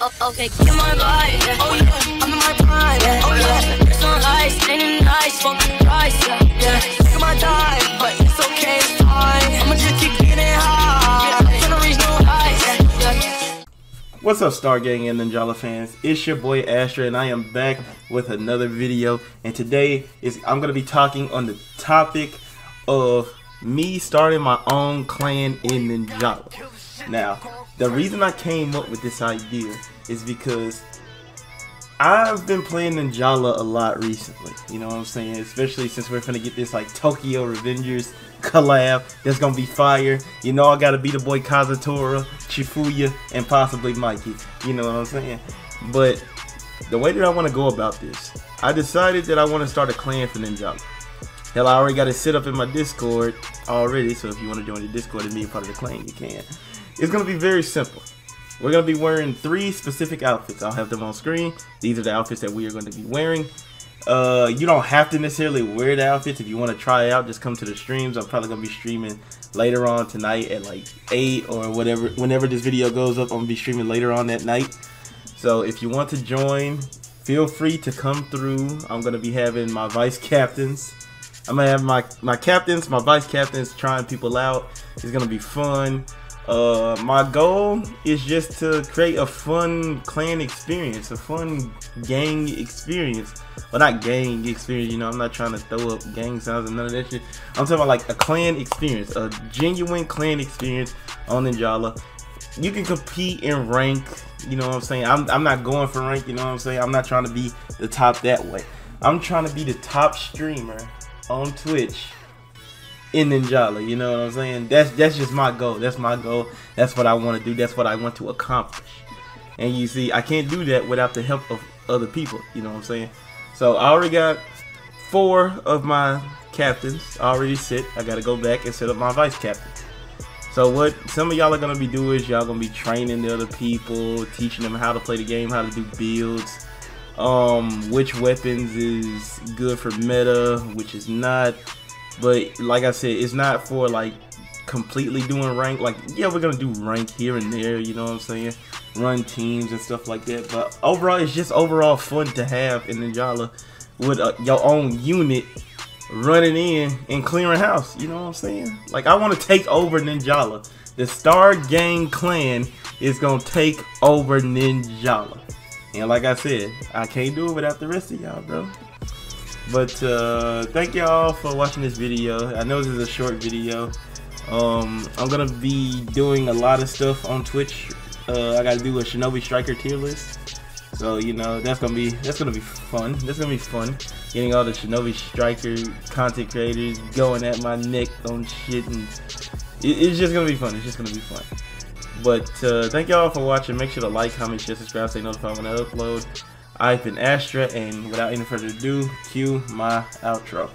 Okay, give my life, yeah. Oh yeah, I'm in my prime, yeah. Oh yeah, it's on ice, ain't nice, fuck the price, yeah. Yeah, give my time, but it's okay, it's fine. I'ma just keep getting high, yeah. Till I reach no highs, yeah. What's up, Star Gang and Ninjala fans? It's your boy Astra, and I am back with another video. And today I'm gonna be talking on the topic of me starting my own clan in Ninjala. Now, the reason I came up with this idea is because I've been playing Ninjala a lot recently, you know what I'm saying? Especially since we're finna get this like Tokyo Revengers collab that's gonna be fire. You know, I gotta be the boy Kazatora, Chifuya, and possibly Mikey, you know what I'm saying? But the way that I wanna go about this, I decided that I wanna start a clan for Ninjala. Hell, I already got it set up in my Discord already, so if you wanna join the Discord and be a part of the clan, you can. It's going to be very simple. We're going to be wearing three specific outfits. I'll have them on screen. These are the outfits that we are going to be wearing. You don't have to necessarily wear the outfits. If you want to try it out, just come to the streams. I'm probably going to be streaming later on tonight at like 8 or whatever. Whenever this video goes up, I'm going to be streaming later on that night. So if you want to join, feel free to come through. I'm going to be having my vice captains. I'm going to have my captains, my vice captains trying people out. It's going to be fun. My goal is just to create a fun clan experience, a fun gang experience. Well, not gang experience, you know, I'm not trying to throw up gang sounds and none of that shit. I'm talking about like a clan experience, a genuine clan experience on Ninjala. You can compete in rank, you know what I'm saying? I'm not going for rank, you know what I'm saying? I'm not trying to be the top that way. I'm trying to be the top streamer on Twitch in Ninjala, you know what I'm saying? That's just my goal. That's my goal. That's what I want to do. That's what I want to accomplish. And you see, I can't do that without the help of other people, you know what I'm saying? So I already got four of my captains already set. I gotta go back and set up my vice captain. So what some of y'all are gonna be doing is y'all gonna be training the other people, teaching them how to play the game, how to do builds, which weapons is good for meta, which is not. But like I said, it's not for like completely doing rank. Like, yeah, we're gonna do rank here and there, you know what I'm saying? Run teams and stuff like that. But overall, it's just overall fun to have in Ninjala with your own unit running in and clearing house, you know what I'm saying? Like, I wanna take over Ninjala. The Star Gang Clan is gonna take over Ninjala. And like I said, I can't do it without the rest of y'all, bro. But thank y'all for watching this video. I know this is a short video. I'm gonna be doing a lot of stuff on Twitch. I gotta do a Shinobi Striker tier list, so you know that's gonna be fun. That's gonna be fun. Getting all the Shinobi Striker content creators going at my neck on shit, and it's just gonna be fun. It's just gonna be fun. But thank y'all for watching. Make sure to like, comment, share, subscribe, stay notified when I upload. I've been Astra, and without any further ado, cue my outro.